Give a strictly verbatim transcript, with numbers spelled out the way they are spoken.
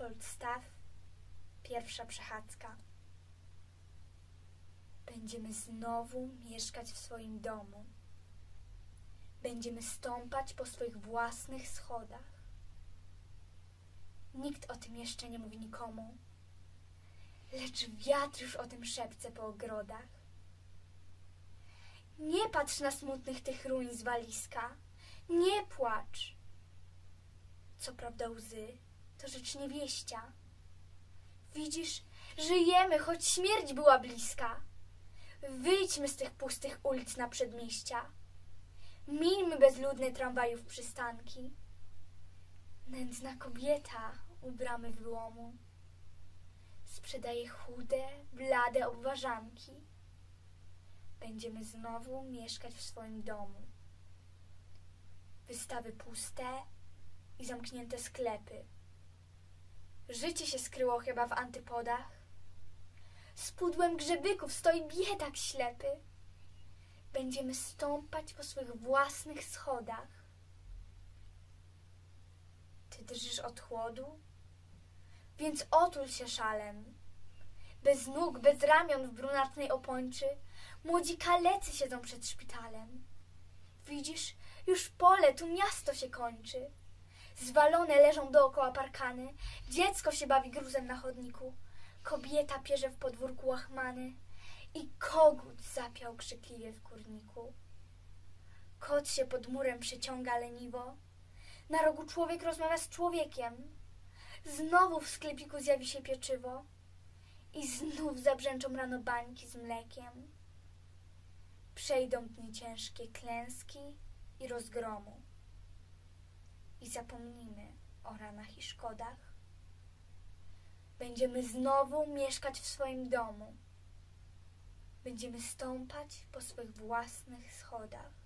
Leopold Staff, Pierwsza przechadzka. Będziemy znowu mieszkać w swoim domu. Będziemy stąpać po swoich własnych schodach. Nikt o tym jeszcze nie mówi nikomu, lecz wiatr już o tym szepce po ogrodach. Nie patrz na smutnych tych ruin z walizka, nie płacz. Co prawda łzy to rzecz niewieścia. Widzisz, żyjemy, choć śmierć była bliska. Wyjdźmy z tych pustych ulic na przedmieścia. Mijmy bezludne tramwajów przystanki. Nędzna kobieta u bramy wyłomu sprzedaje chude, blade obwarzanki. Będziemy znowu mieszkać w swoim domu. Wystawy puste i zamknięte sklepy. Życie się skryło chyba w antypodach. Z pudłem grzebyków stoi biedak ślepy. Będziemy stąpać po swych własnych schodach. Ty drżysz od chłodu? Więc otul się szalem. Bez nóg, bez ramion w brunatnej opończy młodzi kalecy siedzą przed szpitalem. Widzisz, już pole, tu miasto się kończy. Zwalone leżą dookoła parkany. Dziecko się bawi gruzem na chodniku. Kobieta pierze w podwórku łachmany i kogut zapiał krzykliwie w kurniku. Kot się pod murem przeciąga leniwo. Na rogu człowiek rozmawia z człowiekiem. Znowu w sklepiku zjawi się pieczywo i znów zabrzęczą rano bańki z mlekiem. Przejdą dni ciężkie klęski i rozgromu i zapomnimy o ranach i szkodach. Będziemy znowu mieszkać w swoim domu. Będziemy stąpać po swych własnych schodach.